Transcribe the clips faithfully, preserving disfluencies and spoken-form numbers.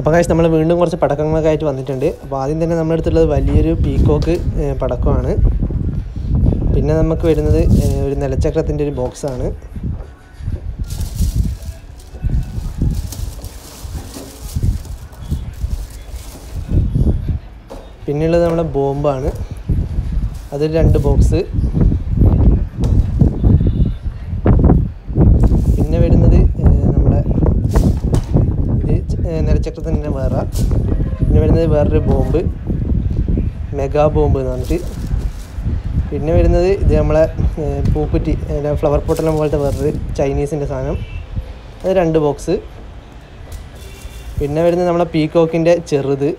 अब गाइस നമ്മൾ വീണ്ടും കുറച്ച് പടക്കങ്ങളൊക്കെ ആയിട്ട് വന്നിട്ടുണ്ട്. അപ്പോൾ ആദ്യം തന്നെ നമ്മൾ എടുത്തുള്ളത് വലിയൊരു പീകോക്ക് പടക്കമാണ്. പിന്നെ നമുക്ക് വരുന്നത് ഒരു നിലച്ചക്രത്തിന്റെ ഒരു ബോക്സ് ആണ്. പിന്നെ ഉള്ളത് നമ്മുടെ ബോംബാണ്. അതൊരു രണ്ട് ബോക്സ്. പിന്നെ വരുന്നത് നമ്മുടെ നിലച്ചക്രത്തിൻ്റെ വേറെ പിന്നെ വരുന്നത് വേറൊരു ബോംബ്, മെഗാ ബോംബ് എന്ന് പറഞ്ഞിട്ട്. പിന്നെ വരുന്നത് ഇത് നമ്മളെ പൂക്കുറ്റി, ഫ്ലവർ പൊട്ടലം പോലത്തെ വേറൊരു ചൈനീസിൻ്റെ സാധനം. അത് രണ്ട് ബോക്സ്. പിന്നെ വരുന്നത് നമ്മളെ പീകോക്കിൻ്റെ ചെറുത്.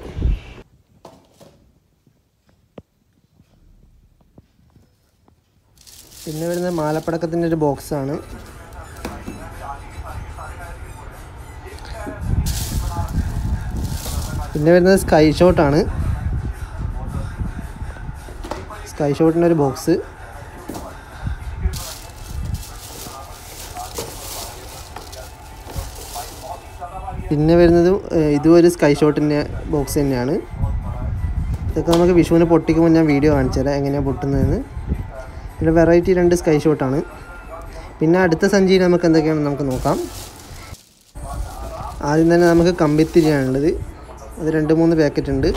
പിന്നെ വരുന്നത് മാലപ്പടക്കത്തിൻ്റെ ഒരു ബോക്സാണ്. പിന്നെ വരുന്നത് സ്കൈ ഷോട്ടാണ്, സ്കൈ ഷോട്ടിൻ്റെ ഒരു ബോക്സ്. പിന്നെ വരുന്നതും ഇതും ഒരു സ്കൈ ഷോട്ടിൻ്റെ ബോക്സ് തന്നെയാണ്. ഇതൊക്കെ നമുക്ക് വിഷുവിന് പൊട്ടിക്കുമ്പോൾ ഞാൻ വീഡിയോ കാണിച്ചു തരാം എങ്ങനെയാണ് പൊട്ടുന്നതെന്ന്. ഇവിടെ വെറൈറ്റി രണ്ട് സ്കൈ ഷോട്ടാണ്. പിന്നെ അടുത്ത സഞ്ചിയിൽ നമുക്ക് എന്തൊക്കെയാണെന്ന് നമുക്ക് നോക്കാം. ആദ്യം തന്നെ നമുക്ക് കമ്പിത്തിരിയാണുള്ളത്. അത് രണ്ട് മൂന്ന് പാക്കറ്റ് ഉണ്ട്.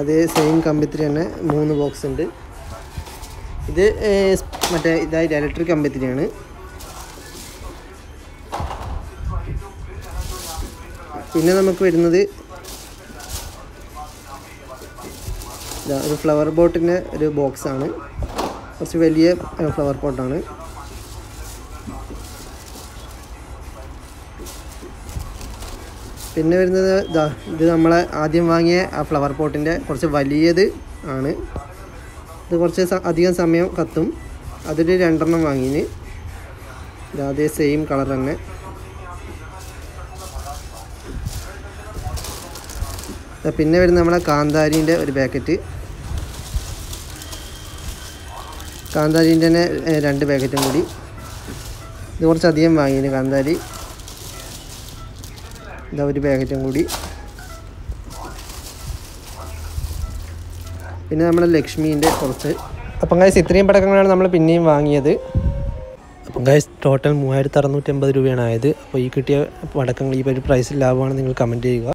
അതേ സെയിം കമ്പിത്തിരി തന്നെ മൂന്ന് ബോക്സ് ഉണ്ട്. ഇത് മറ്റേ ഇതായിട്ട് ഇലക്ട്രിക് കമ്പിത്തിരിയാണ്. പിന്നെ നമുക്ക് വരുന്നത് ഒരു ഫ്ലവർ പോട്ടിൻ്റെ ഒരു ബോക്സാണ്. കുറച്ച് വലിയ ഫ്ലവർ പോട്ടാണ്. പിന്നെ വരുന്നത് ഇത് നമ്മളെ ആദ്യം വാങ്ങിയ ആ ഫ്ലവർ പോട്ടിൻ്റെ കുറച്ച് വലിയത് ആണ്. ഇത് കുറച്ച് അധികം സമയം കത്തും. അതൊരു രണ്ടെണ്ണം വാങ്ങിന്. അതേ സെയിം കളർ തന്നെ. പിന്നെ വരുന്നത് നമ്മളെ കാന്താരീൻ്റെ ഒരു പാക്കറ്റ്. കാന്താരീൻ്റെ തന്നെ രണ്ട് പാക്കറ്റും കൂടി. ഇത് കുറച്ചധികം വാങ്ങിയത് കാന്താരി. ഇതാ ഒരു പാക്കറ്റും കൂടി. പിന്നെ നമ്മളെ ലക്ഷ്മീൻ്റെ കുറച്ച്. അപ്പം ഗൈസ് ഇത്രയും പടക്കങ്ങളാണ് നമ്മൾ പിന്നെയും വാങ്ങിയത്. അപ്പം ഗൈസ് ടോട്ടൽ മൂവായിരത്തി അറുന്നൂറ്റി അമ്പത് രൂപയാണ് ആയത്. അപ്പോൾ ഈ കിട്ടിയ പടക്കങ്ങൾ ഈ ഒരു പ്രൈസിൽ ലാഭമാണ് നിങ്ങൾ കമൻറ്റ് ചെയ്യുക.